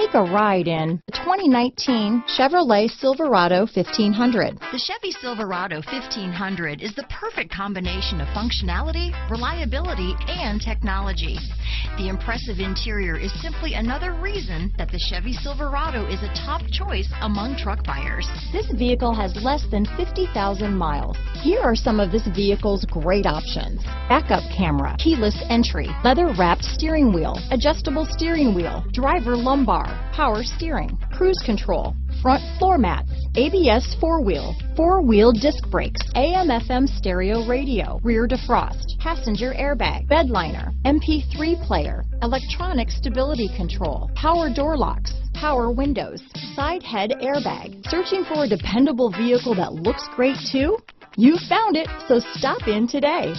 Take a ride in the 2019 Chevrolet Silverado 1500. The Chevy Silverado 1500 is the perfect combination of functionality, reliability, and technology. The impressive interior is simply another reason that the Chevy Silverado is a top choice among truck buyers. This vehicle has less than 50,000 miles. Here are some of this vehicle's great options: backup camera, keyless entry, leather-wrapped steering wheel, adjustable steering wheel, driver lumbar, power steering, cruise control, front floor mats, ABS four-wheel, four-wheel disc brakes, AM/FM stereo radio, rear defrost, passenger airbag, bedliner, MP3 player, electronic stability control, power door locks, power windows, side head airbag. Searching for a dependable vehicle that looks great too? You found it, so stop in today.